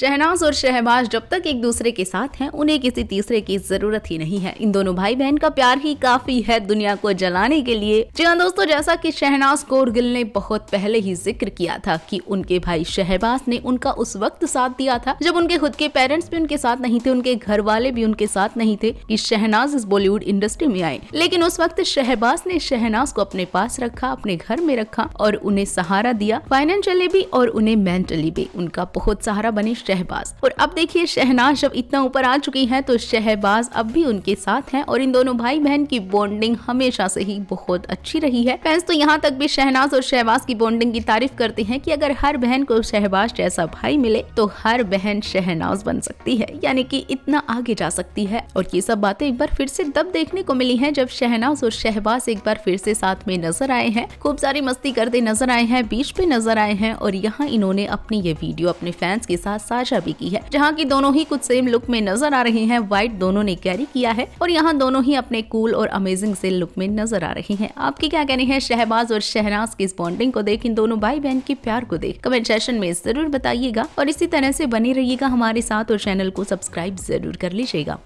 शहनाज और शहबाज जब तक एक दूसरे के साथ हैं उन्हें किसी तीसरे की जरूरत ही नहीं है। इन दोनों भाई बहन का प्यार ही काफी है दुनिया को जलाने के लिए। जी हाँ दोस्तों, जैसा कि शहनाज कौर गिल ने बहुत पहले ही जिक्र किया था कि उनके भाई शहबाज ने उनका उस वक्त साथ दिया था जब उनके खुद के पेरेंट्स भी उनके साथ नहीं थे, उनके घर वाले भी उनके साथ नहीं थे कि शहनाज इस बॉलीवुड इंडस्ट्री में आए। लेकिन उस वक्त शहबाज ने शहनाज को अपने पास रखा, अपने घर में रखा और उन्हें सहारा दिया, फाइनेंशियली भी और उन्हें मेंटली भी। उनका बहुत सहारा बने शहबाज। और अब देखिए शहनाज जब इतना ऊपर आ चुकी है तो शहबाज अब भी उनके साथ हैं और इन दोनों भाई बहन की बॉन्डिंग हमेशा से ही बहुत अच्छी रही है। फैंस तो यहाँ तक भी शहनाज और शहबाज की बॉन्डिंग की तारीफ करते हैं कि अगर हर बहन को शहबाज जैसा भाई मिले तो हर बहन शहनाज बन सकती है, यानी कि इतना आगे जा सकती है। और ये सब बातें एक बार फिर से तब देखने को मिली है जब शहनाज और शहबाज एक बार फिर से साथ में नजर आए हैं, खूब सारी मस्ती करते नजर आए हैं, बीच पे नजर आए हैं। और यहाँ इन्होंने अपनी ये वीडियो अपने फैंस के साथ साझा भी की है, जहाँ की दोनों ही कुछ सेम लुक में नजर आ रही हैं। व्हाइट दोनों ने कैरी किया है और यहाँ दोनों ही अपने कूल और अमेजिंग से लुक में नजर आ रही हैं। आपकी क्या कहनी है शहबाज और शहनाज की इस बॉन्डिंग को देख, इन दोनों भाई बहन के प्यार को देख? कमेंट सेक्शन में जरूर बताइएगा और इसी तरह से बने रहिएगा हमारे साथ और चैनल को सब्सक्राइब जरूर कर लीजिएगा।